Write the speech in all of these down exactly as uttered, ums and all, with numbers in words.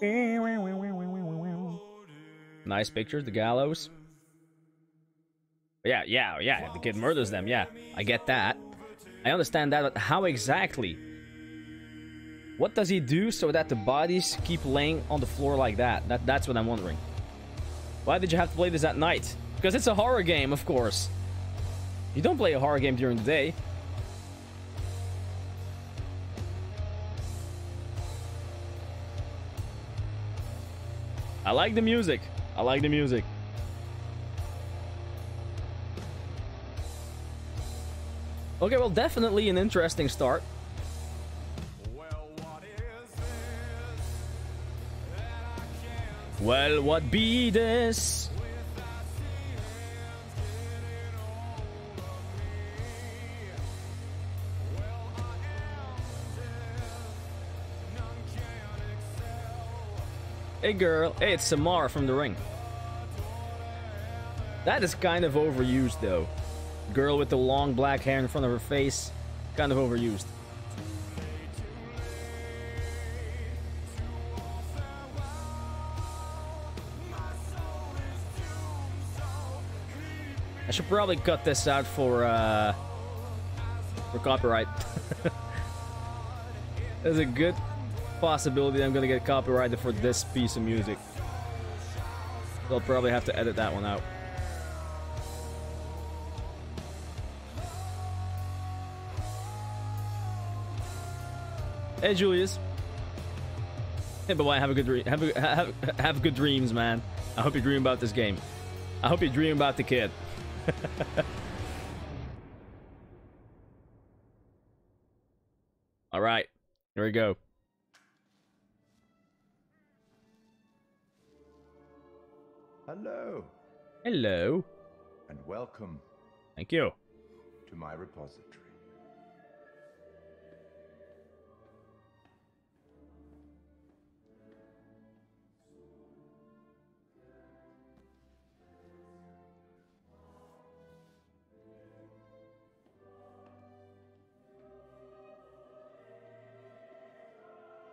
Nice picture, the gallows. Yeah, yeah, yeah, the kid murders them, yeah. I get that. I understand that, but how exactly? What does he do so that the bodies keep laying on the floor like that? That that's what I'm wondering. Why did you have to play this at night? Because it's a horror game, of course. You don't play a horror game during the day. I like the music. I like the music. Okay, well, definitely an interesting start. Well, what is this? Well, what be this? Hey girl, hey, it's Samara from The Ring. That is kind of overused though. Girl with the long black hair in front of her face, kind of overused. I should probably cut this out for uh, for copyright. There's a good possibility I'm gonna get copyrighted for this piece of music. They'll probably have to edit that one out. Hey Julius. Hey bye bye. Have a good dream. Have, a, have have good dreams, man. I hope you dream about this game. I hope you dream about the kid. All right, here we go. Hello. Hello. And welcome. Thank you. To my repository.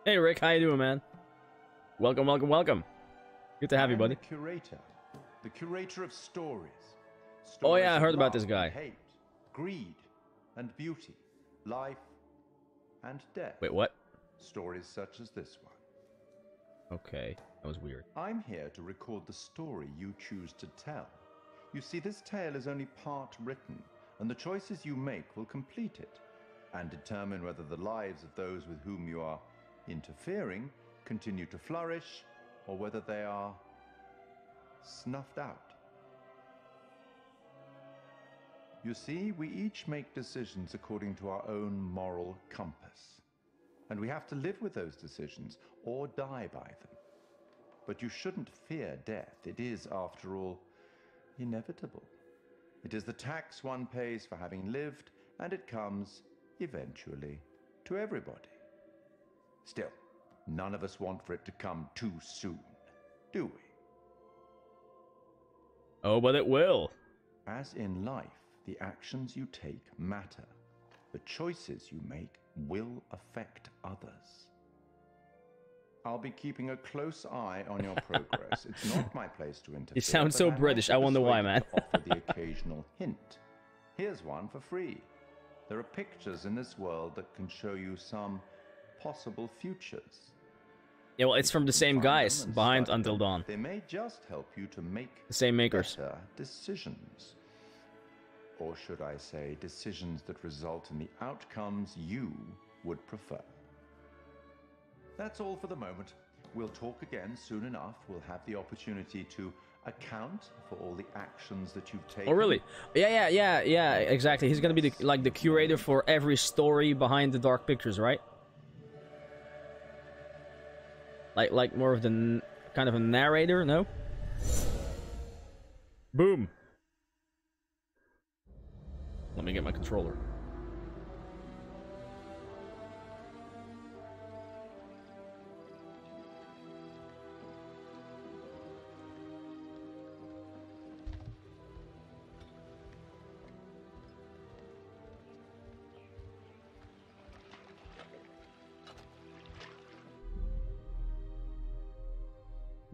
Hey Rick, how you doing, man? Welcome, welcome, welcome. Good to have you, buddy. The curator, the curator of stories. stories oh yeah, I heard about this guy. Hate, greed, and beauty, life, and death. Wait, what? Stories such as this one. Okay, that was weird. I'm here to record the story you choose to tell. You see, this tale is only part written, and the choices you make will complete it, and determine whether the lives of those with whom you are interfering continue to flourish, or whether they are snuffed out. You see, we each make decisions according to our own moral compass, and we have to live with those decisions or die by them. But you shouldn't fear death. It is, after all, inevitable. It is the tax one pays for having lived, and it comes, eventually, to everybody. Still, none of us want for it to come too soon, do we? Oh, but it will. As in life, the actions you take matter. The choices you make will affect others. I'll be keeping a close eye on your progress. It's not my place to interfere. You sound so British. I wonder why, man. Offer the occasional hint. Here's one for free. There are pictures in this world that can show you some possible futures. Yeah, well, it's from the same guys behind Until Dawn. They may just help you to make the same makers decisions, or should I say, decisions that result in the outcomes you would prefer. That's all for the moment. We'll talk again soon enough. We'll have the opportunity to account for all the actions that you've taken. Oh, really? Yeah, yeah, yeah, yeah. Exactly. He's gonna be the, like the curator for every story behind the dark pictures, right? Like, like more of the n kind of a narrator, no? Boom. Let me get my controller.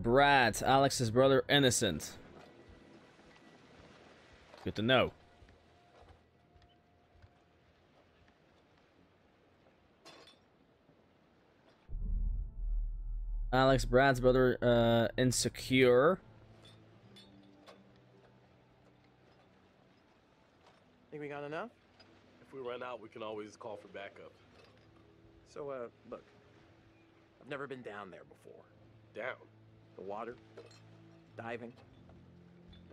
Brad, Alex's brother, innocent. Good to know. Alex, Brad's brother, uh, insecure. Think we got enough? If we run out, we can always call for backup. So, uh, look. I've never been down there before. Down? The water, diving.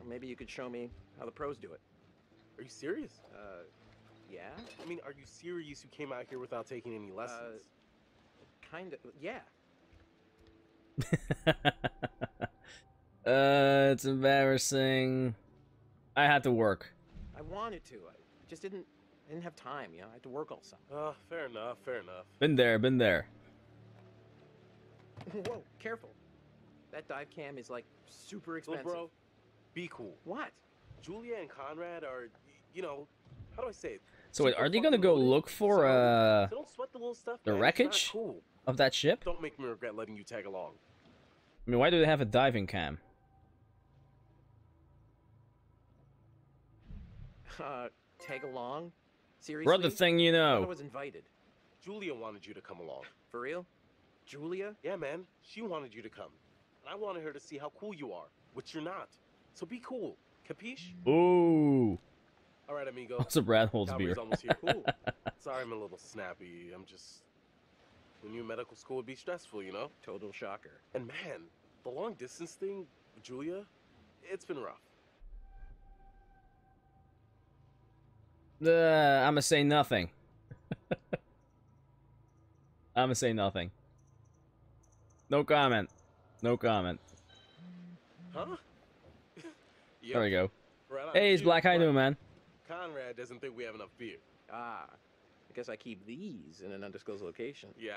Or maybe you could show me how the pros do it. Are you serious? Uh, yeah. I mean, are you serious you came out here without taking any lessons? Uh, kind of, yeah. uh, it's embarrassing. I had to work. I wanted to. I just didn't I didn't have time, you know. I had to work all summer. Oh, uh, fair enough, fair enough. Been there, been there. Whoa, careful. That dive cam is like super expensive. Little bro, be cool. What? Julia and Conrad are, you know, how do I say it? So wait, are they gonna go look for uh the wreckage of that ship? Don't make me regret letting you tag along. I mean, why do they have a diving cam? Uh, tag along? Seriously? Brother thing, you know. I was invited. Julia wanted you to come along. For real? Julia? Yeah, man. She wanted you to come. And I wanted her to see how cool you are, which you're not. So be cool. Capiche? Ooh. All right, amigo. What's a Brad holds beer? Almost here. Cool. Sorry I'm a little snappy. I'm just... When you in medical school would be stressful, you know? Total shocker. And man, the long distance thing, Julia, it's been rough. Uh, I'm gonna say nothing. I'm gonna say nothing. No comment. No comment. Huh? Yep. There we go. Right, hey, it's Black. How you doing, man? Conrad doesn't think we have enough beer. Ah. I guess I keep these in an undisclosed location. Yeah.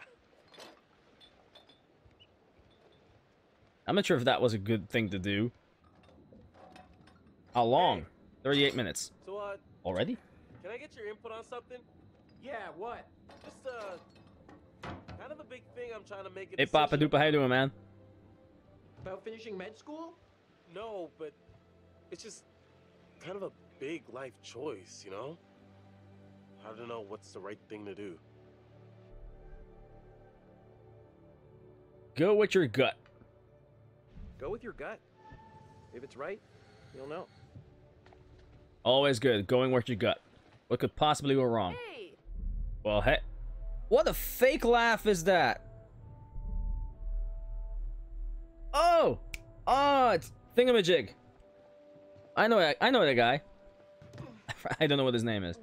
I'm not sure if that was a good thing to do. How long? Hey. thirty-eight minutes. So, uh, already? Can I get your input on something? Yeah, what? Just, uh, kind of a big thing I'm trying to make. Hey, Papa Dupa, how you doing, man? About finishing med school? No, but it's just kind of a big life choice, you know? I don't know what's the right thing to do. Go with your gut. Go with your gut. If it's right, you'll know. Always good. Going with your gut. What could possibly go wrong? Hey. Well, hey. What a fake laugh is that? Oh! Oh, it's Thingamajig. I know that, I know that guy. I don't know what his name is.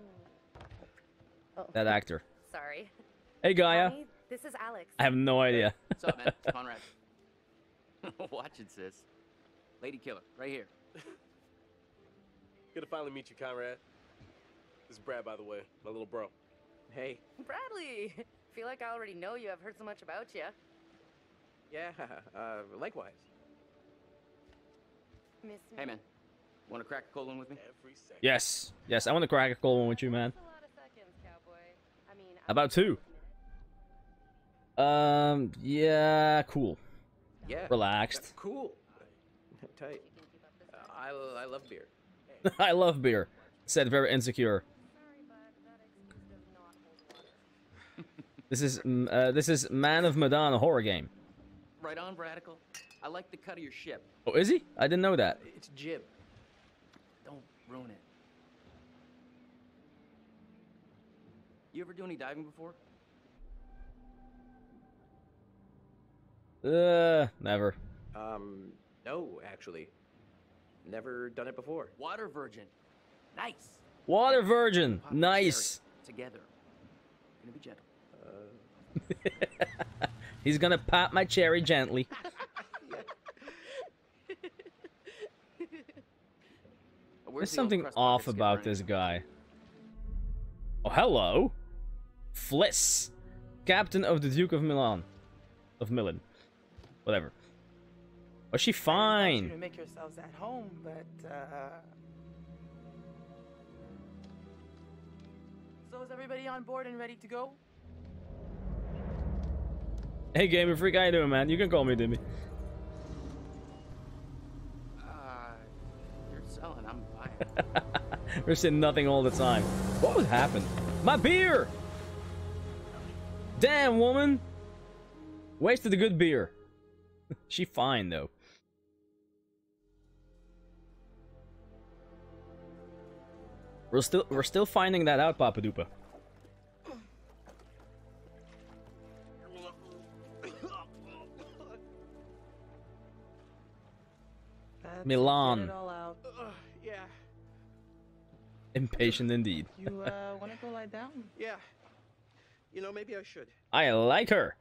Oh. That actor. Sorry. Hey, Gaia. Hi, this is Alex. I have no idea. What's up, man? Conrad. Watch it, sis. Lady killer, right here. Good to finally meet you, Conrad. This is Brad, by the way, my little bro. Hey. Bradley. I feel like I already know you. I've heard so much about you. Yeah. Uh, likewise. Miss me. Hey, man. Want to crack a cold one with me? Every second. Yes. Yes, I want to crack a cold one with you, man. About two. Um, yeah, cool. Yeah. Relaxed. Cool. Tight. Uh, I, I love beer. I love beer. Said very insecure. This is uh, this is Man of Medan, a horror game. Right on, Radical. I like the cut of your ship. Oh, is he? I didn't know that. It's Jib. Don't ruin it. You ever do any diving before? Uh, never. Um, no, actually. Never done it before. Water virgin. Nice. Water virgin. Nice. Together. Gonna be gentle. Uh... He's gonna pop my cherry gently. There's something off about this guy. Oh, hello. Fliss, captain of the Duke of Milan, of Milan, whatever. Was she fine? I want you to make yourselves at home, but uh... so is everybody on board and ready to go? Hey, gamer freak, how you doing, man? You can call me Demi. We're saying nothing all the time. What would happen? My beer! Damn, woman! Wasted a good beer. She fine, though. We're still we're still finding that out, Papa Dupa. Milan. Uh, yeah. Impatient indeed. You uh, want to go lie down? Yeah. You know, maybe I should. I like her.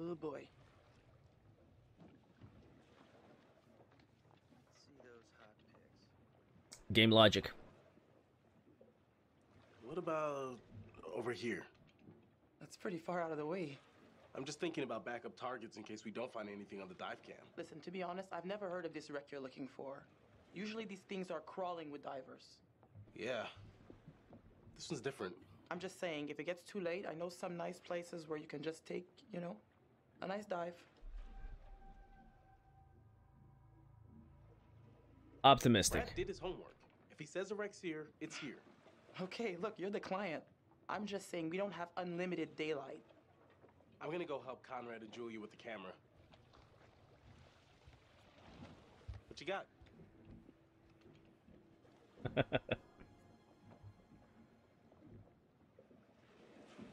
Oh boy. See those hot pigs. Game logic. What about over here? That's pretty far out of the way. I'm just thinking about backup targets in case we don't find anything on the dive cam. Listen, to be honest, I've never heard of this wreck you're looking for. Usually these things are crawling with divers. Yeah. This one's different. I'm just saying, if it gets too late, I know some nice places where you can just take, you know, a nice dive. Optimistic. Brad did his homework. If he says the wreck's here, it's here. Okay, look, you're the client. I'm just saying we don't have unlimited daylight. I'm gonna go help Conrad and Julia with the camera. What you got?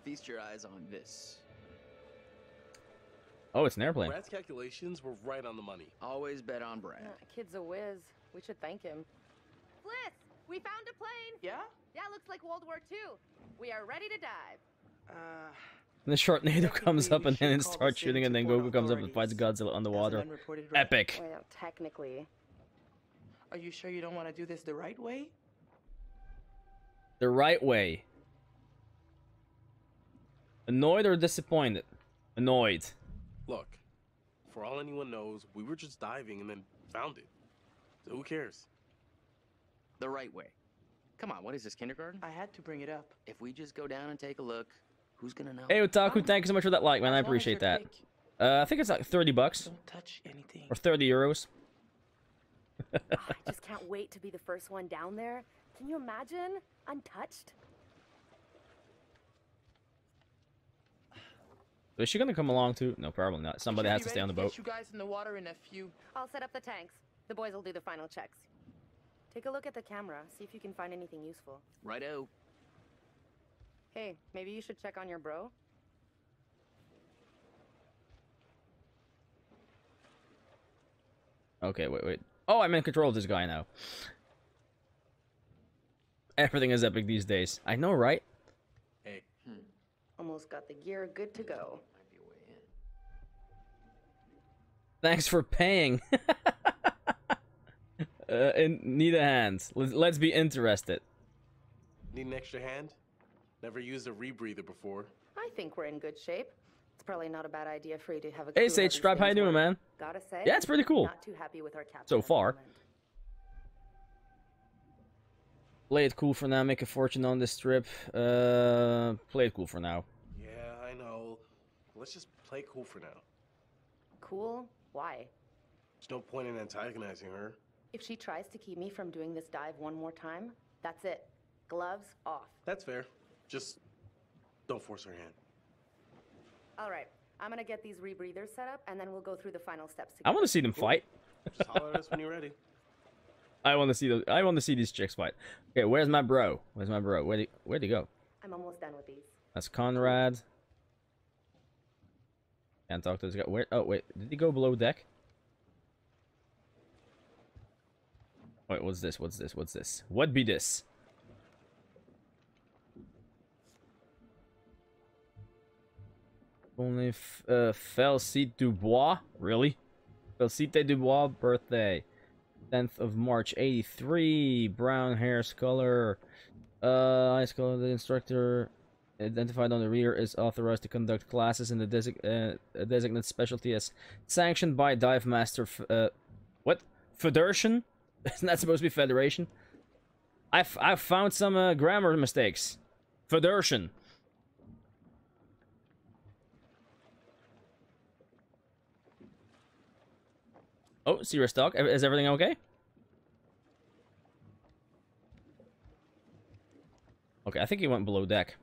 Feast your eyes on this. Oh, it's an airplane. Brad's calculations were right on the money. Always bet on Brad. Yeah, kid's a whiz. We should thank him. Bliss, we found a plane. Yeah? Yeah, looks like World War Two. We are ready to dive. Uh... And the Sharknado comes up and then starts shooting, and then Goku comes up and fights Godzilla underwater. Epic. Well, technically. Are you sure you don't want to do this the right way? The right way. Annoyed or disappointed? Annoyed. Look, for all anyone knows, we were just diving and then found it. So who cares? The right way. Come on, what is this, kindergarten? I had to bring it up. If we just go down and take a look... Who's gonna know? Hey Otaku, thank you so much for that like, man. I appreciate that. Uh, I think it's like thirty bucks. Don't touch anything. Or thirty euros. I just can't wait to be the first one down there. Can you imagine? Untouched? Is she gonna come along too? No, probably not. Somebody has to stay on the boat. You guys in the water in a few. I'll set up the tanks. The boys will do the final checks. Take a look at the camera. See if you can find anything useful. Righto. Hey, maybe you should check on your bro. Okay, wait, wait. Oh, I'm in control of this guy now. Everything is epic these days. I know, right? Hey. Hmm. Almost got the gear good to go. Thanks for paying. uh, in, need a hand. Let's be interested. Need an extra hand? Never used a rebreather before. I think we're in good shape. It's probably not a bad idea for you to have a. Hey, Sage Stripe, how you doing, man? Gotta say, yeah, it's pretty cool. Not too happy with our captain so far. Play it cool for now. Make a fortune on this trip. Uh, play it cool for now. Yeah, I know. Let's just play cool for now. Cool? Why? There's no point in antagonizing her. If she tries to keep me from doing this dive one more time, that's it. Gloves off. That's fair. Just don't force her hand. All right, I'm gonna get these rebreathers set up, and then we'll go through the final steps together. I want to see them fight. Just holler at us when you're ready. I want to see those. I want to see these chicks fight. Okay, where's my bro? Where's my bro? Where'd he, where'd he go? I'm almost done with these. That's Conrad. Can't talk to this guy. Where? Oh wait, did he go below deck? Wait, what's this? What's this? What's this? What be this? Only f uh, Félicité Dubois, really? Félicité Dubois birthday, tenth of March eighty-three. Brown hair, color, uh, eyes color. The instructor identified on the rear is authorized to conduct classes in the desig uh, designated specialty as sanctioned by dive master. F uh, what? Federation? Isn't that supposed to be federation? I've I've found some uh, grammar mistakes. Federation. Oh, serious talk. Is everything okay? Okay, I think he went below deck.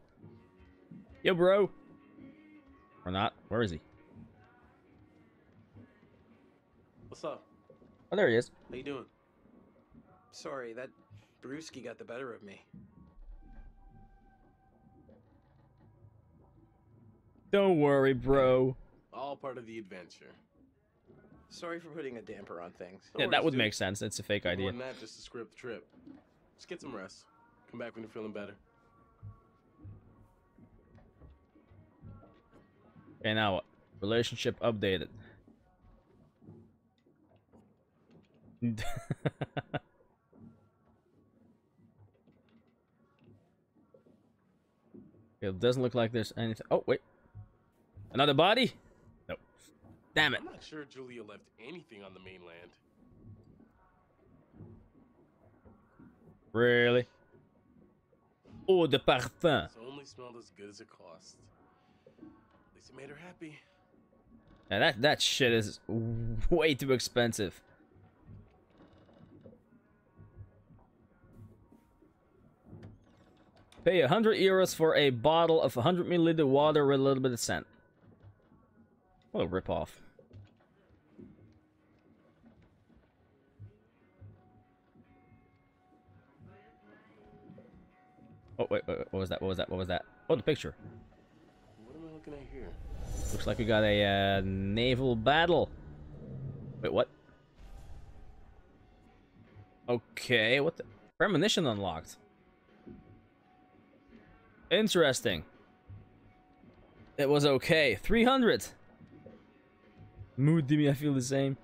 Yo, bro. Or not. Where is he? What's up? Oh, there he is. How you doing? Sorry, that brewski got the better of me. Don't worry, bro. All part of the adventure. Sorry for putting a damper on things. Yeah, that would make sense. It's a fake idea. More than that, just a script trip. Just get some rest. Come back when you're feeling better. And now, relationship updated. It doesn't look like there's anything. Oh, wait. Another body? No. Damn it. I'm not sure Julia left anything on the mainland. Really? Eau de parfum. It's only smelled as good as it cost. At least it made her happy. Now that, that shit is way too expensive. Pay one hundred euros for a bottle of one hundred milliliter water with a little bit of scent. What a ripoff. Oh, wait, wait, wait, what was that? What was that? What was that? Oh, the picture. What am I looking at here? Looks like we got a uh, naval battle. Wait, what? Okay, what the? Premonition unlocked. Interesting. It was okay. three hundred. Mood, Dimi, I feel the same.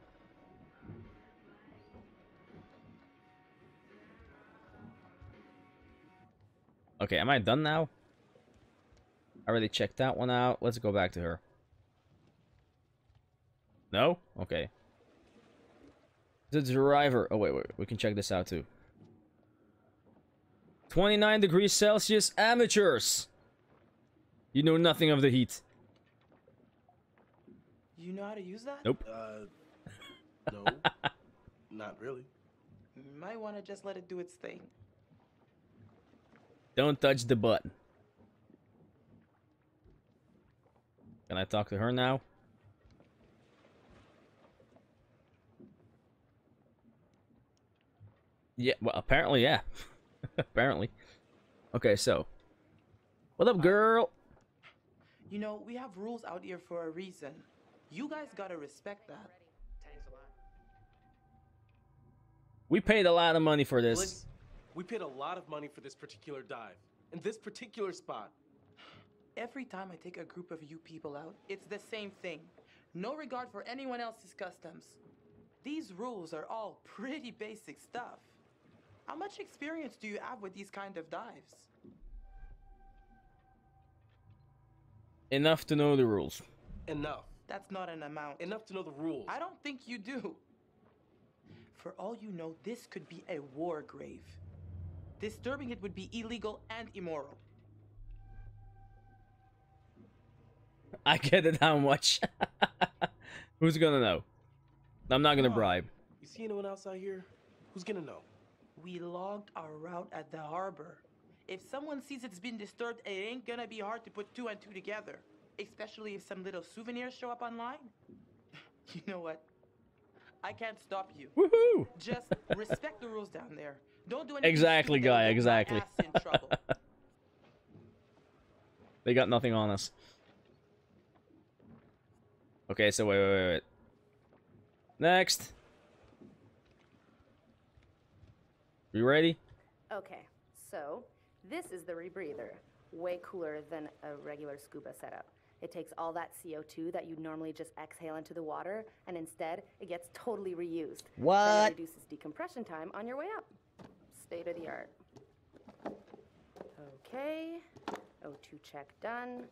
Okay, am I done now? I already checked that one out. Let's go back to her. No? Okay. The driver. Oh, wait, wait. We can check this out too. twenty-nine degrees Celsius, amateurs. You know nothing of the heat. You know how to use that? Nope. Uh, no, not really. You might want to just let it do its thing. Don't touch the button. Can I talk to her now? Yeah, well, apparently, yeah. Apparently. Okay, so. What up, girl? You know, we have rules out here for a reason. You guys gotta respect that. We paid a lot of money for this. Blitz, we paid a lot of money for this particular dive. In this particular spot. Every time I take a group of you people out, it's the same thing. No regard for anyone else's customs. These rules are all pretty basic stuff. How much experience do you have with these kind of dives? Enough to know the rules. Enough. That's not an amount. Enough to know the rules. I don't think you do. For all you know, this could be a war grave. Disturbing it would be illegal and immoral. I get it how much. Who's gonna know? I'm not gonna bribe. You see anyone else out here? Who's gonna know? We logged our route at the harbor. If someone sees it's been disturbed, it ain't gonna be hard to put two and two together. Especially if some little souvenirs show up online. You know what? I can't stop you. Woohoo! Just respect the rules down there. Don't do anything. Exactly, guy. Exactly. In trouble. They got nothing on us. Okay, so wait, wait, wait, wait. Next. You ready? Okay, so this is the rebreather. Way cooler than a regular scuba setup. It takes all that C O two that you normally just exhale into the water, and instead it gets totally reused. What? Then it reduces decompression time on your way up. State of the art. Okay, O two check done.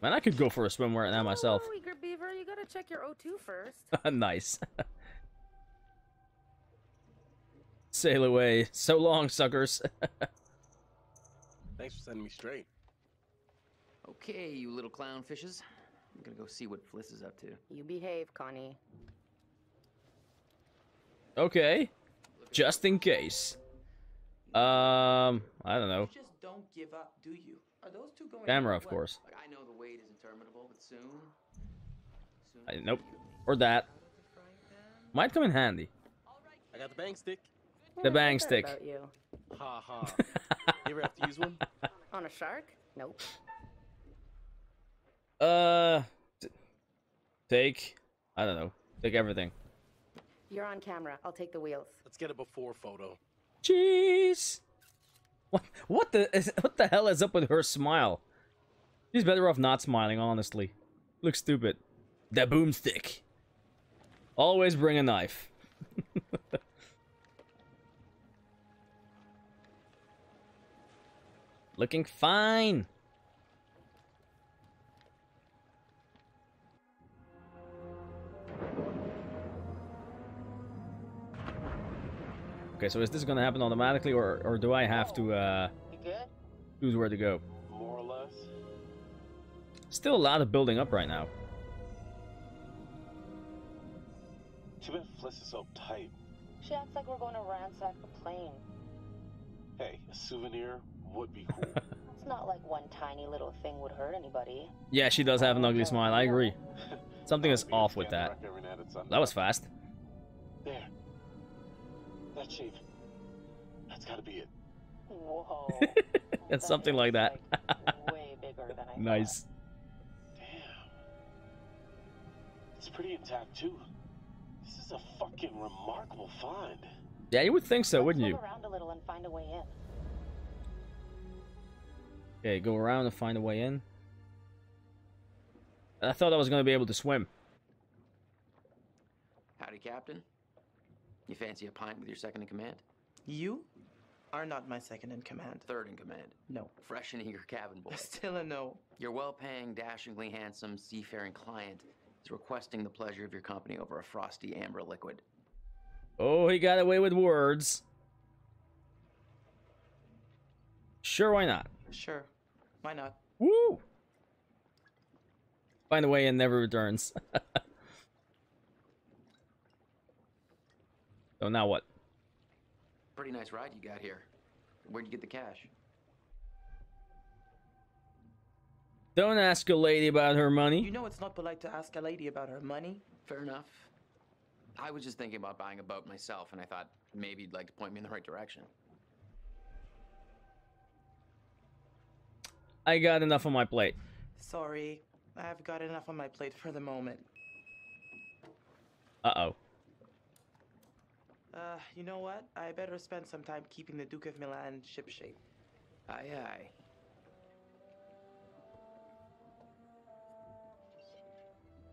Man, I could go for a swim right now myself. Oh, eager beaver, you gotta check your O two first. Nice. Sail away. So long, suckers. Thanks for sending me straight. Okay, you little clownfishes. I'm gonna go see what Fliss is up to. You behave, Connie. Okay. Just in case. Um, I don't know. You just don't give up, do you? Are those two going? Camera, of course. Like, I know the wait is interminable, but soon. soon I, nope. Or that. Might come in handy. I got the bang stick. The yeah, bang stick. About you. Ha ha. You ever have to use one? On a shark? Nope. Uh, take. I don't know. Take everything. You're on camera. I'll take the wheels. Let's get a before photo. Jeez. What? What the? Is, what the hell is up with her smile? She's better off not smiling, honestly. Looks stupid. The boomstick. Always bring a knife. Looking fine. Okay, so is this going to happen automatically, or or do I have to uh, choose where to go? More or less. Still a lot of building up right now. Too bad Fliss is so tight. She acts like we're going to ransack the plane. Hey, a souvenir would be cool. It's not like one tiny little thing would hurt anybody. Yeah, she does have an ugly smile. I agree. Something is off with that. That was fast. There. That shape. That's gotta be it. Whoa. That's something like that. Like way bigger than I nice. Thought. Damn. It's pretty intact too. This is a fucking remarkable find. Yeah, you would think so, wouldn't you? Go around a little and find a way in. Okay, go around and find a way in. I thought I was gonna be able to swim. Howdy, Captain. You fancy a pint with your second in command? You are not my second in command. Third in command? No. Fresh and eager cabin boy. Still a no. Your well-paying, dashingly handsome, seafaring client is requesting the pleasure of your company over a frosty amber liquid. Oh, he got away with words. Sure, why not? Sure, why not? Woo! Find a way and never returns. So now what? Pretty nice ride you got here. Where'd you get the cash? Don't ask a lady about her money. You know it's not polite to ask a lady about her money. Fair enough. I was just thinking about buying a boat myself, and I thought maybe you'd like to point me in the right direction. I got enough on my plate. Sorry, I've got enough on my plate for the moment. Uh-oh. Uh, you know what? I better spend some time keeping the Duke of Milan shipshape. Aye, aye.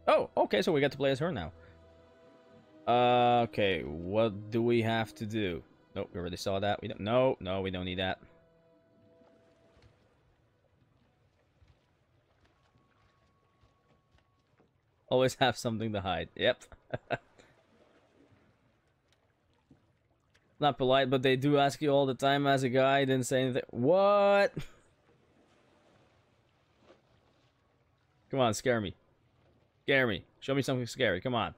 Oh, okay, so we got to play as her now. Uh, okay, what do we have to do? Nope, we already saw that. We don't. No, no, we don't need that. Always have something to hide. Yep. Not polite, but they do ask you all the time. As a guy, I didn't say anything. What? Come on, scare me. Scare me. Show me something scary. Come on.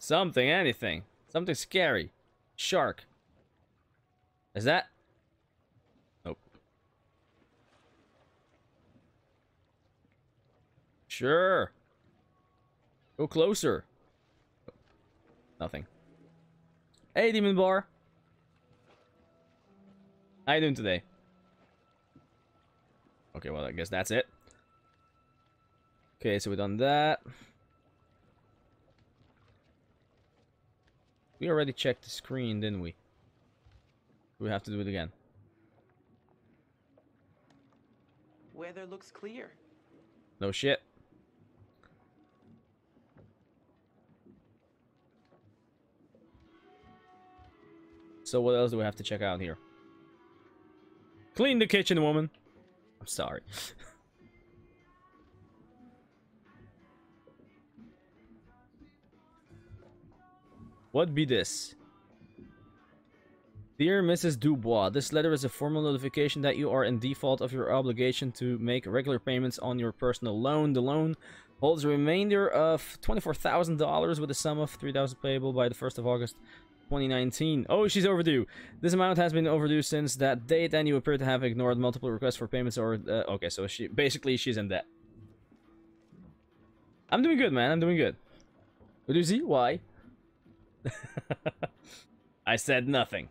Something, anything. Something scary. Shark. Is that? Nope. Sure. Go closer. Nothing. Hey, Demon Bar. How you doing today? Okay, well, I guess that's it. Okay, so we've done that. We already checked the screen, didn't we? We have to do it again. Weather looks clear. No shit. So what else do we have to check out here? Clean the kitchen, woman. I'm sorry. What be this? Dear Missus Dubois, this letter is a formal notification that you are in default of your obligation to make regular payments on your personal loan. The loan holds a remainder of twenty-four thousand dollars with a sum of three thousand payable by the first of August. twenty nineteen. Oh, she's overdue. This amount has been overdue since that date, and you appear to have ignored multiple requests for payments or... Uh, okay, so she basically she's in debt. I'm doing good, man. I'm doing good. Uduzi, why? I said nothing.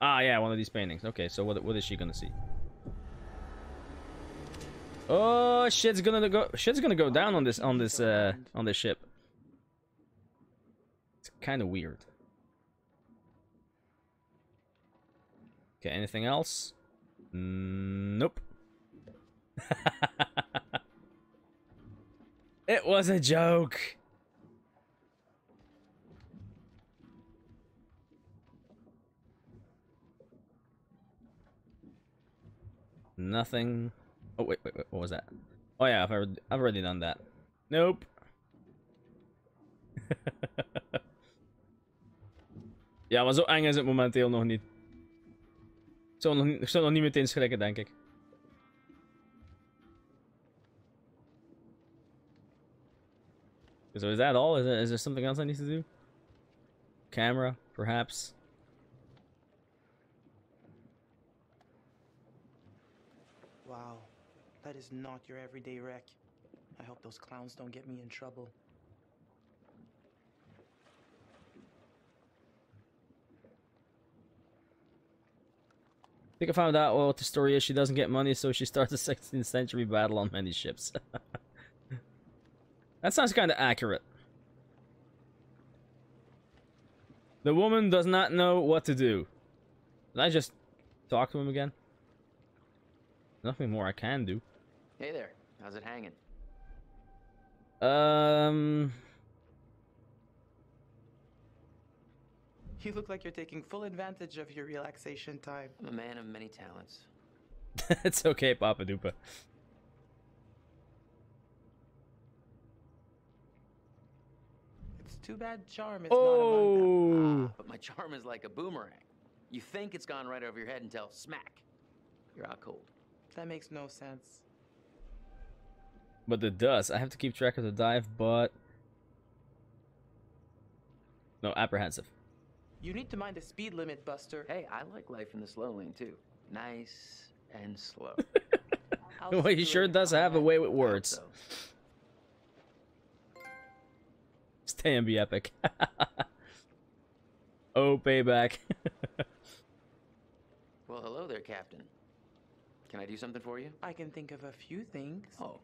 Ah, yeah, one of these paintings. Okay, so what, what is she gonna see? Oh, shit's gonna go. Shit's gonna go down on this, on this, uh, on this ship. It's kind of weird. Okay, anything else? Mm, nope. It was a joke. Nothing. Oh wait, wait, wait, what was that? Oh yeah, I've already, I've already done that. Nope. Ja, maar zo eng is het momenteel nog niet. Ik zou nog, ik zou nog niet meteen schrikken, denk ik. So is that all? Is, it, is there something else I need to do? Camera, perhaps. Wow, that is not your everyday wreck. I hope those clowns don't get me in trouble. I think I found out what the story is. She doesn't get money, so she starts a sixteenth century battle on many ships. That sounds kind of accurate. The woman does not know what to do. Did I just talk to him again? Nothing more I can do. Hey there, how's it hanging? Um. You look like you're taking full advantage of your relaxation time. I'm a man of many talents. It's okay, Papa Dupa. It's too bad charm is oh. not among them. Ah, but my charm is like a boomerang. You think it's gone right over your head until smack, you're out cold. That makes no sense. But it does. I have to keep track of the dive, but... No, apprehensive. You need to mind the speed limit, Buster. Hey, I like life in the slow lane, too. Nice and slow. Well, he sure does have a way with words. Stay and be epic. Oh, payback. Well, hello there, Captain. Can I do something for you? I can think of a few things. Oh,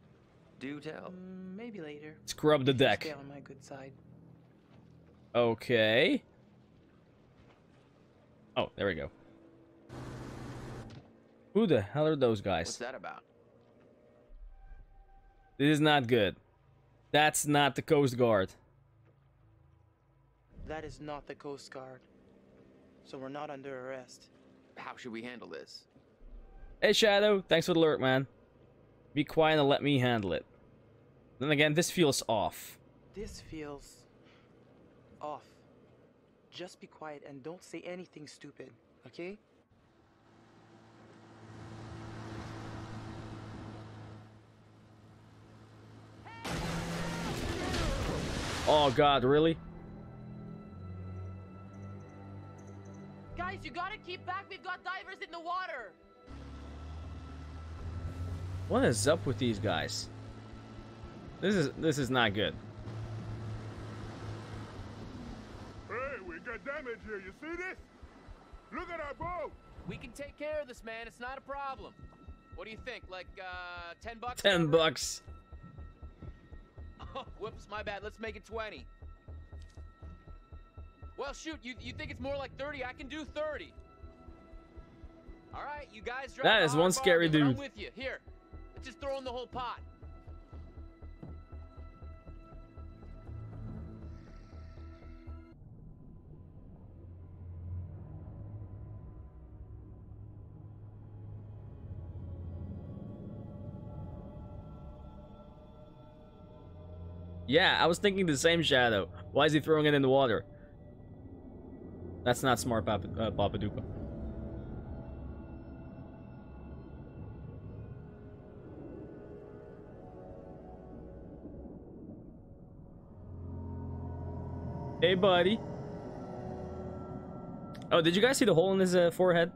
do tell. Mm, maybe later. Scrub the deck. Stay on my good side. Okay. Oh, there we go. Who the hell are those guys? What's that about? This is not good. That's not the Coast Guard. That is not the Coast Guard. So we're not under arrest. How should we handle this? Hey Shadow, thanks for the alert, man. Be quiet and let me handle it. Then again, this feels off. This feels... off. Just be quiet and don't say anything stupid, okay? Oh God, really? Guys, you gotta keep back, we've got divers in the water! What is up with these guys? This is this is not good. Hey, we got damage here. You see this? Look at our boat. We can take care of this, man. It's not a problem. What do you think? Like uh, ten bucks. Ten bucks. Oh, whoops, my bad. Let's make it twenty. Well, shoot. You you think it's more like thirty? I can do thirty. All right, you guys. That is one scary dude. I'm with you here. Just throw in the whole pot. Yeah, I was thinking the same, Shadow. Why is he throwing it in the water? That's not smart, Papa, uh, Papa Dupa. Hey, buddy. Oh, did you guys see the hole in his uh, forehead?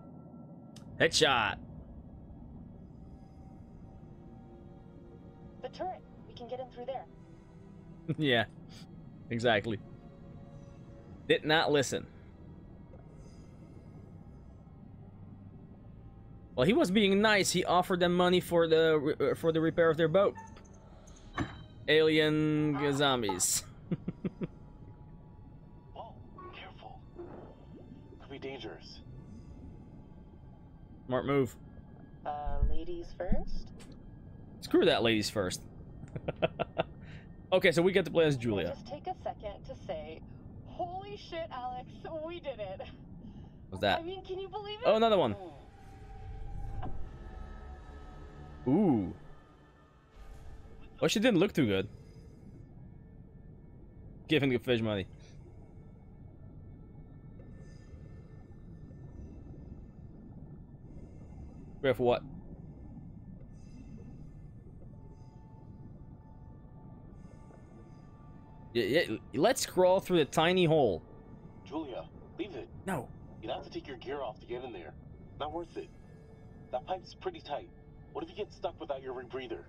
Headshot. The turret. We can get in through there. Yeah, exactly. Did not listen. Well, he was being nice. He offered them money for the for the repair of their boat. Alien zombies. Oh, careful! Could be dangerous. Smart move. Uh, ladies first. Screw that, ladies first. Okay, so we get to play as Julia. Just take a second to say, "Holy shit, Alex, we did it!" What's that? I mean, can you believe it? Oh, another one. Ooh. Well, she didn't look too good. Give him the fish money. Wait for what? Yeah, yeah, let's crawl through the tiny hole. Julia, leave it. No. You'd have to take your gear off to get in there. Not worth it. That pipe's pretty tight. What if you get stuck without your rebreather?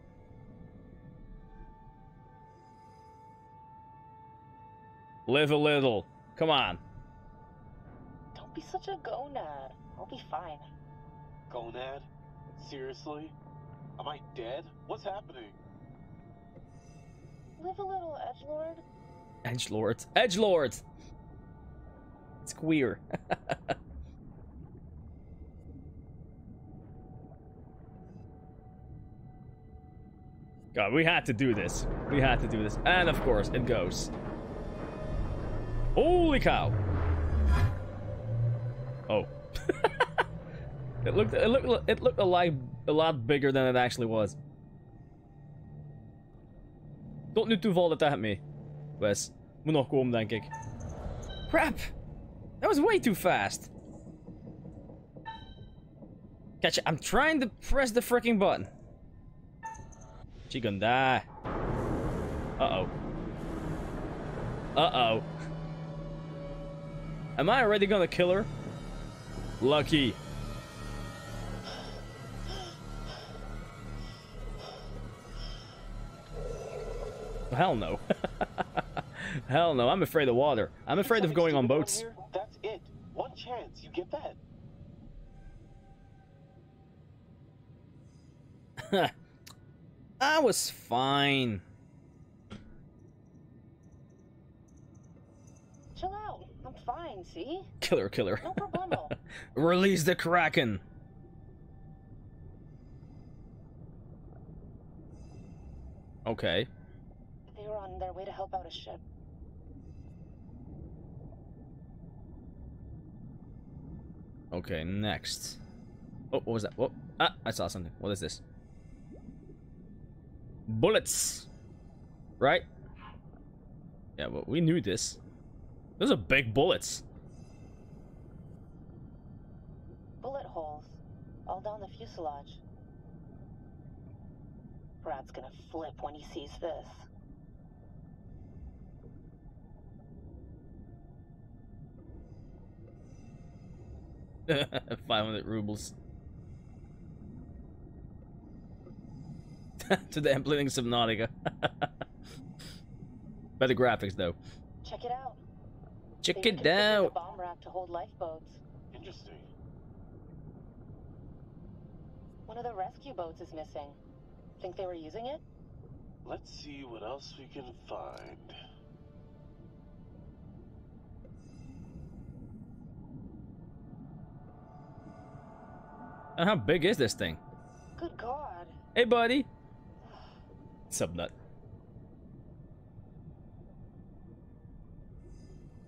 Live a little. Come on. Don't be such a gonad. I'll be fine. Gonad? Seriously? Am I dead? What's happening? Live a little, edgelord. Edgelord. Edgelord! It's queer. God, we had to do this. We had to do this. And of course, it goes. Holy cow. Oh. It looked it looked it looked a lot, a lot bigger than it actually was. Tot nu toe valt het uit mee. Wes, moet nog komen denk ik. Crap! That was way too fast. Catch it. I'm trying to press the freaking button. She gonna die. Uh-oh. Uh-oh. Am I already gonna kill her? Lucky. Hell no. Hell no, I'm afraid of water. I'm afraid of going on boats. That's it. One chance, you get that. I was fine. Chill out. I'm fine, see? Killer, killer. No problemo. Release the Kraken. Okay. They were on their way to help out a ship. Okay, next. Oh, what was that? What? Ah, I saw something. What is this? Bullets, right? Yeah, well, we knew this. Those are big bullets. Bullet holes all down the fuselage. Brad's gonna flip when he sees this. five hundred rubles. Today I'm playing Subnautica. Better graphics though. Check it out. Check it out. Bomb rack to hold lifeboats. Interesting. One of the rescue boats is missing. Think they were using it? Let's see what else we can find. And how big is this thing? Good God. Hey, buddy. Subnut.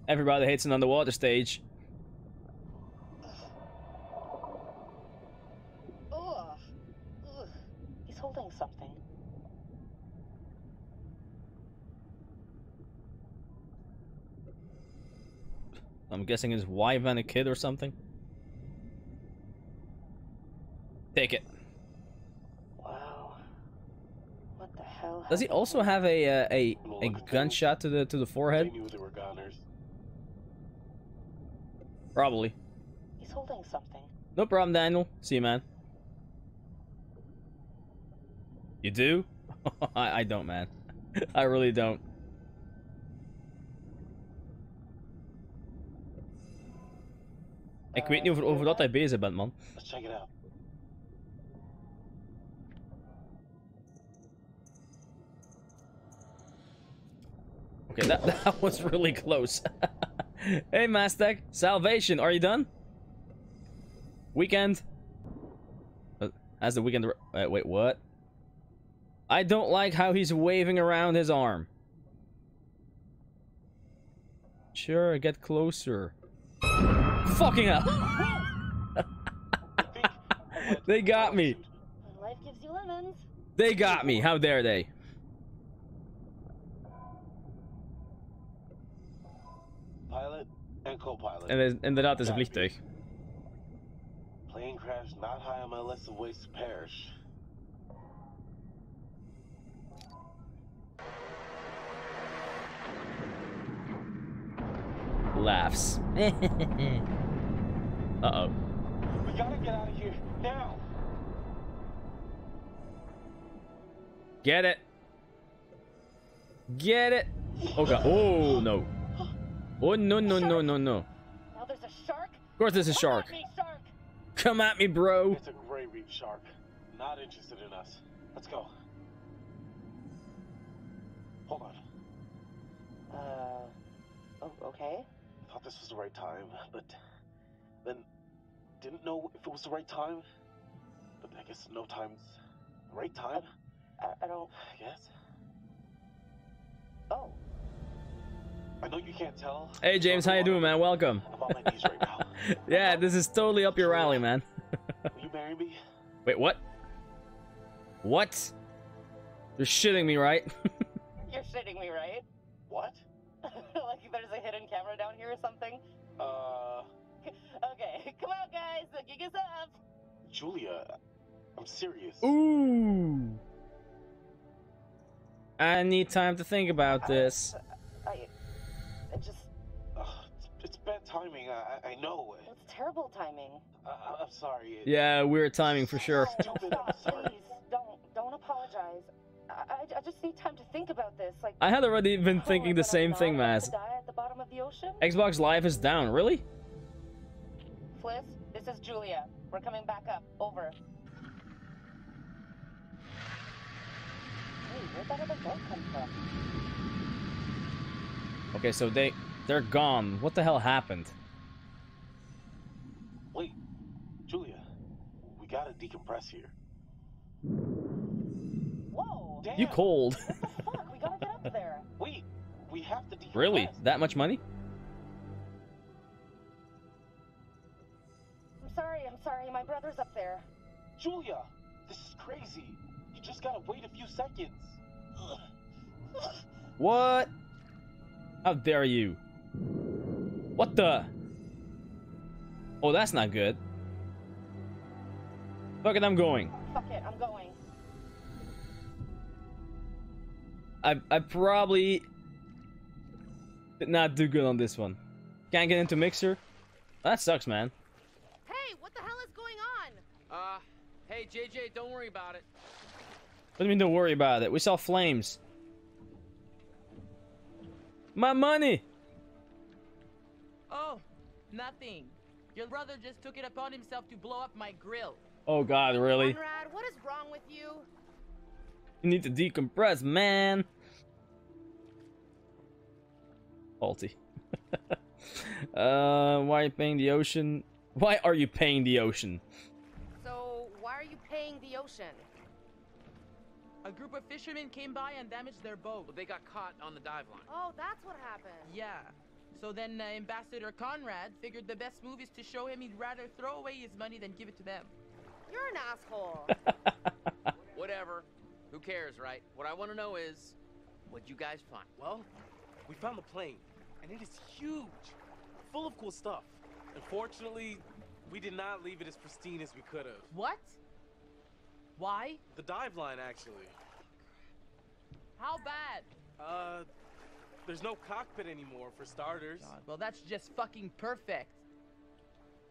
Everybody hates an underwater stage. Ugh. Ugh. He's holding something. I'm guessing his wife and a kid or something. Take it. Does he also have a uh, a a gunshot to the to the forehead? They knew they were goners. Probably. He's holding something. No problem, Daniel. See you, man. You do? I, I don't, man. I really don't. Ik weet niet over, over dat hij bezig bent, man. Let's check it out. Okay, that, that was really close. Hey, Mastek. Salvation, are you done? Weekend. As the weekend... Uh, wait, what? I don't like how he's waving around his arm. Sure, get closer. Fucking hell. They got me. Life gives you lemons. They got me. How dare they? Pilot and co-pilot. And inderdaad is een vliegtuig. Plane crash not high on my list of ways to perish. Laughs. Uh-oh. We gotta get out of here now. Get it. Get it. Oh god. Oh no. Oh no no no no no. Now there's a shark. Of course there's a shark. Come at me, shark. Come at me, bro. It's a gray reef shark. Not interested in us. Let's go. Hold on. Uh. Oh, okay. I thought this was the right time, but then didn't know if it was the right time. But I guess no time's the right time. I, I, I don't. I guess. Oh. I know you can't tell. Hey, James, how you doing, man? Welcome. I'm on my knees right now. Yeah, this is totally up your alley, man. Will you marry me? Wait, what? What? You're shitting me, right? You're shitting me, right? What? Like there's a hidden camera down here or something? Uh... Okay, come on guys, gig is up! Julia, I'm serious. Ooh! I need time to think about I, this. I, I, I just... Uh, it's, it's bad timing, I, I know. It's terrible timing. I, I'm sorry. It, yeah, weird timing for sure. Stupid, I'm sorry. Please, don't, don't apologize. I, I just need time to think about this. Like, I had already been thinking oh, the same thing, Maz. Xbox Live is down, really? Fliss, this is Julia. We're coming back up. Over. Hey, where'd that other boat come from? Okay, so they they're gone. What the hell happened? Wait, Julia, we gotta decompress here. Damn. You cold. What the fuck? We gotta get up there. Wait, we have to decompress. Really? That much money? I'm sorry, I'm sorry. My brother's up there. Julia, this is crazy. You just gotta wait a few seconds. What? How dare you? What the? Oh, that's not good. Fuck it, I'm going. Fuck it, I'm going. I, I probably did not do good on this one. Can't get into Mixer? That sucks, man. Hey, what the hell is going on? Uh, hey, J J, don't worry about it. What do you mean don't worry about it? We saw flames. My money! Oh, nothing. Your brother just took it upon himself to blow up my grill. Oh, God, really? Conrad, what is wrong with you? You need to decompress, man. Faulty. uh, why are you paying the ocean? Why are you paying the ocean? So, why are you paying the ocean? A group of fishermen came by and damaged their boat. But they got caught on the dive line. Oh, that's what happened. Yeah. So then uh, Ambassador Conrad figured the best move is to show him he'd rather throw away his money than give it to them. You're an asshole. Whatever. Who cares, right? What I want to know is, what'd you guys find? Well, we found the plane, and it is huge, full of cool stuff. Unfortunately, we did not leave it as pristine as we could have. What? Why? The dive line, actually. How bad? Uh, there's no cockpit anymore, for starters. God, well, that's just fucking perfect.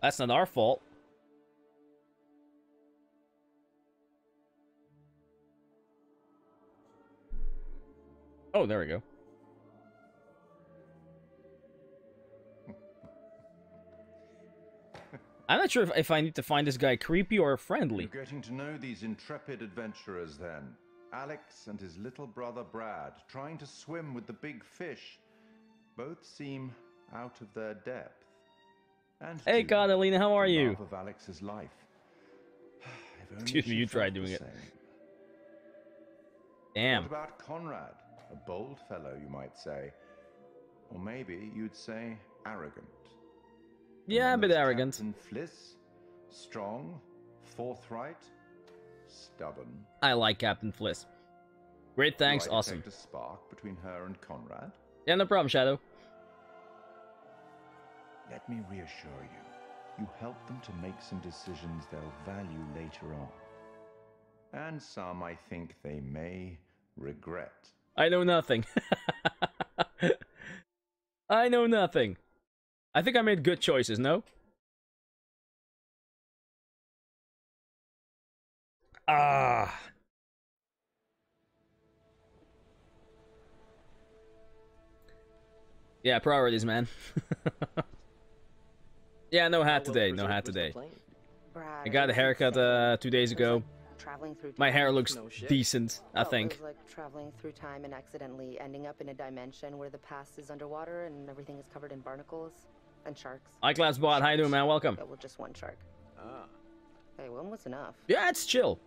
That's not our fault. Oh, there we go. I'm not sure if, if I need to find this guy creepy or friendly. You're getting to know these intrepid adventurers then. Alex and his little brother Brad, trying to swim with the big fish. Both seem out of their depth. And hey, Catalina, how are you? Of Alex's life. Excuse me, you tried doing it. Damn. What about Conrad? A bold fellow, you might say. Or maybe you'd say arrogant. Yeah, a bit arrogant. Captain Fliss, strong, forthright, stubborn. I like Captain Fliss. Great, thanks, do I awesome. Detect a spark between her and Conrad? Yeah, no problem, Shadow. Let me reassure you. You help them to make some decisions they'll value later on. And some I think they may regret. I know nothing. I know nothing. I think I made good choices, no? Ah. Yeah, priorities, man. Yeah, no hat today, no hat today. I got a haircut uh, two days ago. Traveling through time. My hair looks no decent, I well, think. It was like traveling through time and accidentally ending up in a dimension where the past is underwater and everything is covered in barnacles and sharks. iCloud bot, how you doing, man? Welcome. Yeah, well, just one shark. Ah. Hey, one was enough. Yeah, it's chill.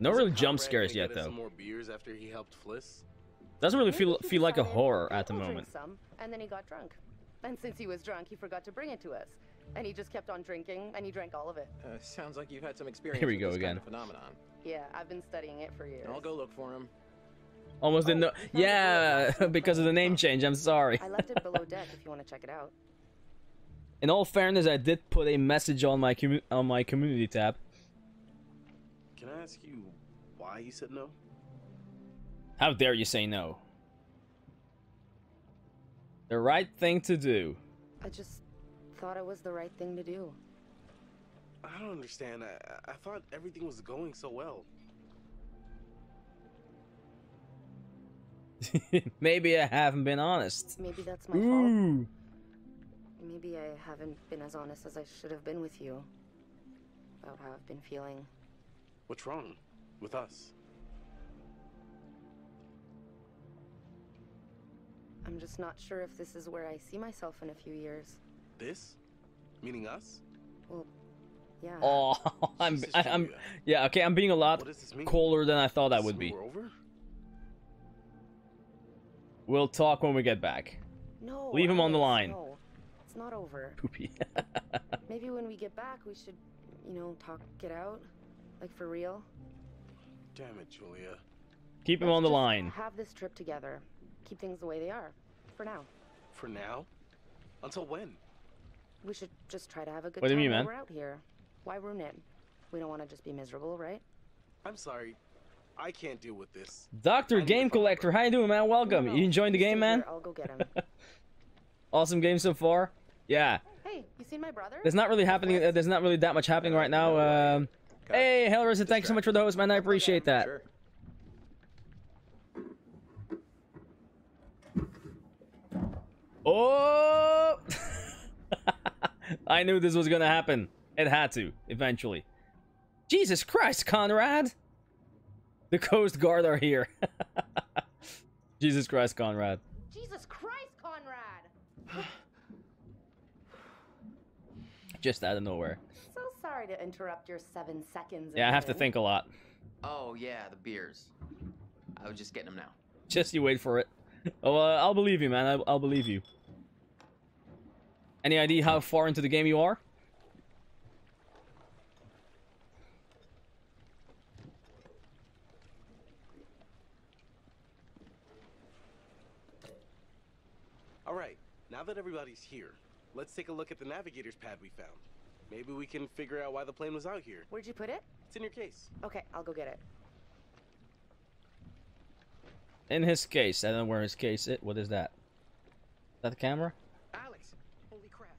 No real jump scares yet, though. More beers after he helped Fliss? Doesn't really feel feel like a horror at the moment. Some, and then he got drunk. And since he was drunk, he forgot to bring it to us. And he just kept on drinking, and he drank all of it. Uh, sounds like you've had some experience Here we go with this again. Kind of phenomenon. Yeah, I've been studying it for years. I'll go look for him. Almost didn't know. Yeah, because of the name change, I'm sorry. I left it below deck if you want to check it out. In all fairness, I did put a message on my, commu on my community tab. Can I ask you why you said no? How dare you say no? The right thing to do. I just... thought it was the right thing to do. I don't understand. I, I thought everything was going so well. Maybe I haven't been honest. Maybe that's my Ooh. fault. Maybe I haven't been as honest as I should have been with you about how I've been feeling. What's wrong with us? I'm just not sure if this is where I see myself in a few years. This? Meaning us? Well, yeah. Oh, I'm, I, I'm, yeah, okay, I'm being a lot colder than I thought I would be. Over? We'll talk when we get back. No. Leave him on the line. No, it's not over. Poopy. Maybe when we get back, we should, you know, talk it out. Like, for real. Damn it, Julia. Keep him Let's on the line. Have this trip together. Keep things the way they are. For now. For now? Until when? We should just try to have a good what time you mean, man? We're out here. Why ruin it? We don't want to just be miserable, right? I'm sorry. I can't deal with this. Doctor Game Collector, how you doing, man? Welcome. No, you enjoying the game, man? I'll go get him. Awesome game so far. Yeah. Hey, you seen my brother? There's not really happening. Uh, there's not really that much happening right now. Um, hey, Hellraiser, thank you so much for the host, man. I appreciate that. Sure. Oh! I knew this was gonna happen. It had to, eventually. Jesus Christ, Conrad! The Coast Guard are here. Jesus Christ, Conrad. Jesus Christ, Conrad! Just out of nowhere. So sorry to interrupt your seven seconds. Yeah, I have to think a lot. Oh, yeah, the beers. I was just getting them now. Just you wait for it. Oh, uh, I'll believe you, man. I'll, I'll believe you. Any idea how far into the game you are? All right, now that everybody's here, let's take a look at the navigator's pad we found. Maybe we can figure out why the plane was out here. Where'd you put it? It's in your case. Okay, I'll go get it. In his case. I don't know where his case is. What is that? Is that the camera? Alex. Holy crap.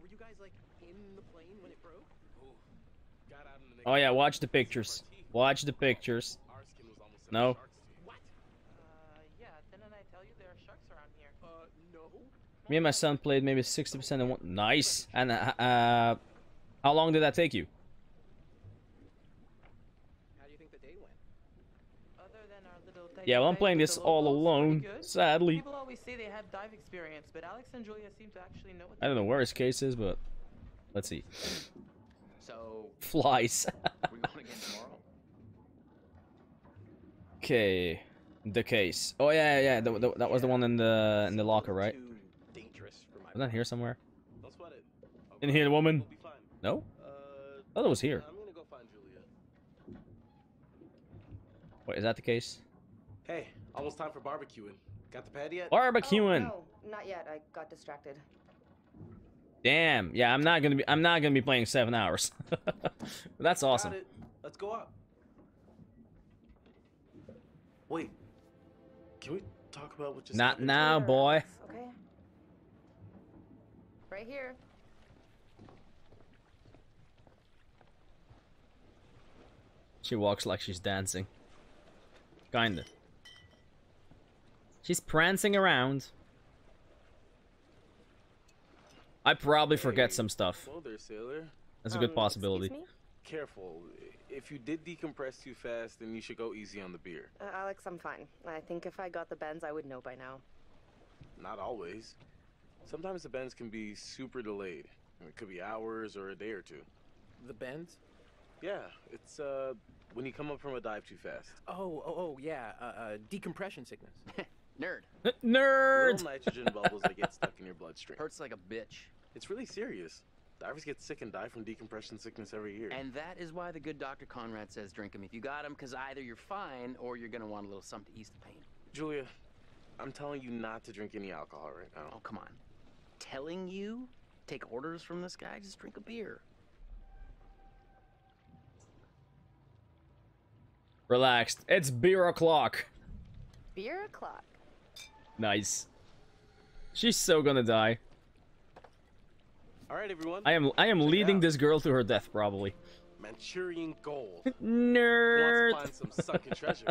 Were you guys like in Oh yeah, watch the pictures. Watch the pictures. No. Me and my son played maybe sixty percent of one. Nice. And uh, uh, how long did that take you? How do you think the day went? Other than our little day yeah, well, I'm playing this all alone, sadly. People always say they have dive experience, but Alex and Julia seem to actually know what I don't know where his case is, but let's see. So flies. We're going again tomorrow. Okay, the case. Oh yeah, yeah, yeah. The, the, that was the one in the in the locker, right? Was that here somewhere? Don't sweat it. Okay. In here, the woman. No? Uh, I thought it was here. I'm gonna go find Julia. Wait, is that the case? Hey, almost time for barbecuing. Got the pad yet? Barbecuing. Oh, no, not yet. I got distracted. Damn. Yeah, I'm not gonna be. I'm not gonna be playing seven hours. That's awesome. Got it. Let's go up. Wait. Can we talk about what just? Not now, there? Boy. Okay. Right here. She walks like she's dancing. Kinda. She's prancing around. I probably forget hey, some stuff. Hello there, sailor. That's a good um, possibility. Careful. If you did decompress too fast, then you should go easy on the beer. Uh, Alex, I'm fine. I think if I got the bends, I would know by now. Not always. Sometimes the bends can be super delayed. It could be hours or a day or two. The bends? Yeah, it's uh, when you come up from a dive too fast. Oh, oh, oh yeah, uh, uh, decompression sickness. Nerd. Nerd! Little nitrogen bubbles that get stuck in your bloodstream. Hurts like a bitch. It's really serious. Divers get sick and die from decompression sickness every year. And that is why the good Doctor Conrad says drink them if you got them, because either you're fine or you're going to want a little something to ease the pain. Julia, I'm telling you not to drink any alcohol right now. Oh, come on. Telling you, take orders from this guy, just drink a beer. Relaxed. It's beer o'clock. Beer o'clock. Nice. She's so gonna die. All right, everyone. I am. I am Check leading this girl to her death, probably. Manchurian gold. Nerd. Wants to find some sunken treasure.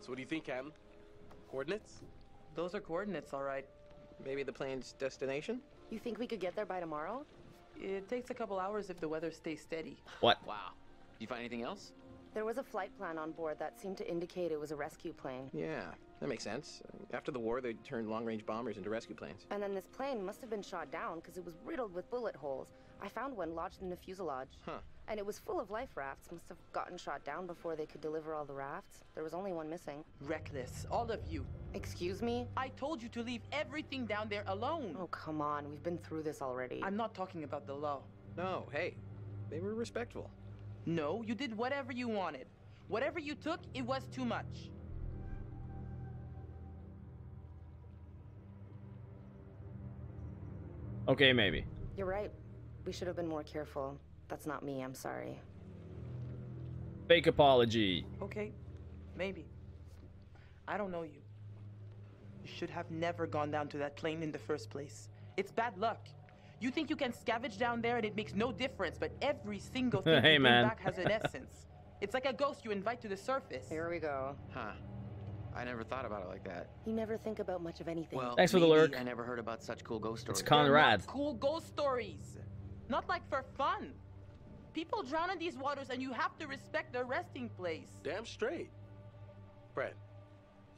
So, what do you think, Captain? Coordinates? Those are coordinates, all right. Maybe the plane's destination? You think we could get there by tomorrow? It takes a couple hours if the weather stays steady. What? Wow. Did you find anything else? There was a flight plan on board that seemed to indicate it was a rescue plane. Yeah, that makes sense. After the war, they turned long-range bombers into rescue planes. And then this plane must have been shot down because it was riddled with bullet holes. I found one lodged in the fuselage. Huh. And it was full of life rafts. Must have gotten shot down before they could deliver all the rafts. There was only one missing. Reckless. All of you. Excuse me? I told you to leave everything down there alone. Oh, come on. We've been through this already. I'm not talking about the law. No, hey. They were respectful. No, you did whatever you wanted. Whatever you took, it was too much. Okay, maybe. You're right. We should have been more careful. That's not me, I'm sorry. Fake apology. Okay, maybe. I don't know you. You should have never gone down to that plane in the first place. It's bad luck. You think you can scavenge down there and it makes no difference, but every single thing hey, you man. Back has an essence. It's like a ghost you invite to the surface. Here we go. Huh. I never thought about it like that. You never think about much of anything. Well, thanks for the lurk. I never heard about such cool ghost stories. It's Conrad. Cool ghost stories. Not like for fun. People drown in these waters, and you have to respect their resting place. Damn straight. Brad,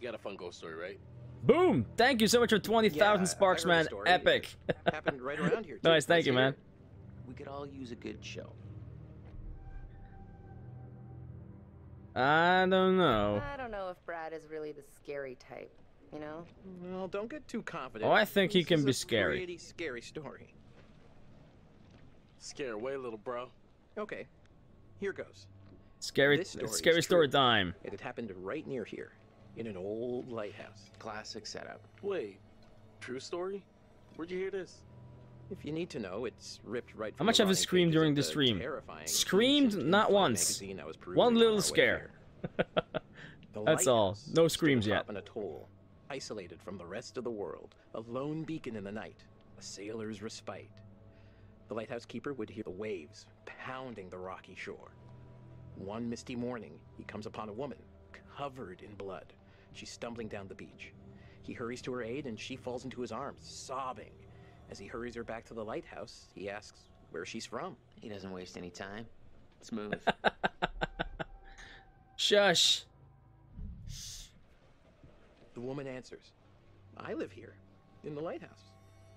you got a fun ghost story, right? Boom! Thank you so much for twenty thousand yeah, sparks, man. Epic. Happened right around here. Too. Nice, thank Let's you, man. We could all use a good show. I don't know. I don't know if Brad is really the scary type, you know? Well, don't get too confident. Oh, I think this he can is be a scary. Pretty scary story. Scare away, little bro. Okay, here goes. Scary, story scary story time. It happened right near here, in an old lighthouse. Classic setup. Wait, true story? Where'd you hear this? If you need to know, it's ripped right. How much have I screamed during the stream? Screamed not once. One little scare. That's all. No screams yet. On a atoll, isolated from the rest of the world, a lone beacon in the night, a sailor's respite. The lighthouse keeper would hear the waves pounding the rocky shore. One misty morning, he comes upon a woman covered in blood. She's stumbling down the beach. He hurries to her aid, and she falls into his arms, sobbing. As he hurries her back to the lighthouse, he asks where she's from. He doesn't waste any time. Smooth. Shush. The woman answers, I live here, in the lighthouse.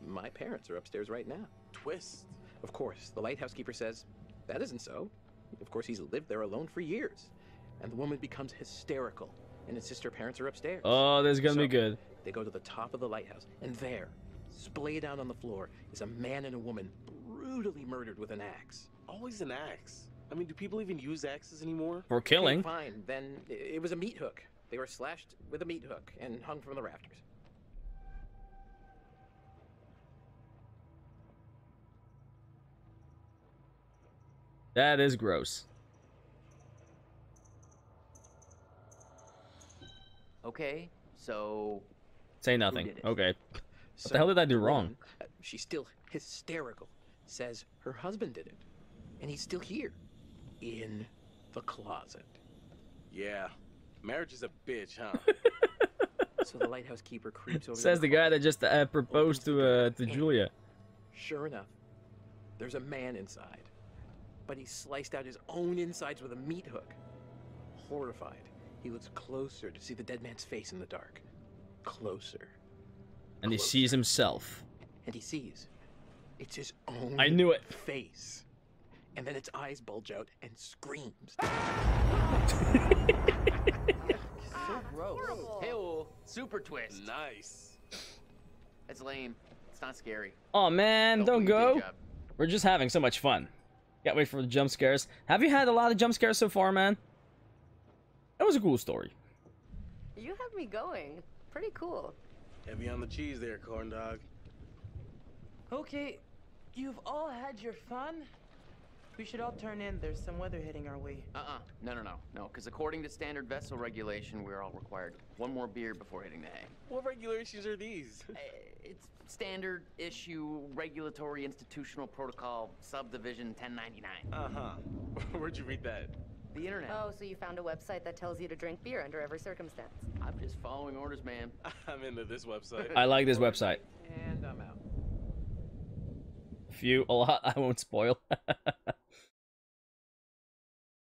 My parents are upstairs right now. Twist. Of course, the lighthouse keeper says, that isn't so. Of course, he's lived there alone for years. And the woman becomes hysterical and insists her parents are upstairs. Oh, this is going to so be good. They go to the top of the lighthouse, and there, splayed out on the floor, is a man and a woman brutally murdered with an axe. Always an axe. I mean, do people even use axes anymore? Or killing. Okay, fine, then it was a meat hook. They were slashed with a meat hook and hung from the rafters. That is gross. Okay, so... Say nothing. Okay. What so, the hell did I do wrong? She's still hysterical. Says her husband did it. And he's still here. In the closet. Yeah. Marriage is a bitch, huh? So the lighthouse keeper creeps over. Says the, the guy that just uh, proposed to uh, to Julia. Sure enough, there's a man inside, but he sliced out his own insides with a meat hook. Horrified, he looks closer to see the dead man's face in the dark. Closer. And closer. He sees himself. And he sees it's his own. I knew it. Face. And then its eyes bulge out and screams. So gross. Hey, oh, super twist. Nice. That's lame. It's not scary. Oh man, don't, don't go. We're just having so much fun. Can't wait for the jump scares. Have you had a lot of jump scares so far, man? That was a cool story. You have me going. Pretty cool. Heavy on the cheese there, corn dog. Okay, you've all had your fun. We should all turn in. There's some weather hitting our way. Uh-uh. No, no, no. No, because according to standard vessel regulation, we're all required one more beer before hitting the hay. What regulations are these? It's standard issue, regulatory, institutional protocol, subdivision ten ninety-nine. Uh-huh. Where'd you read that? The internet. Oh, so you found a website that tells you to drink beer under every circumstance. I'm just following orders, man. I'm into this website. I like this website. And I'm out. Few, a lot, I won't spoil.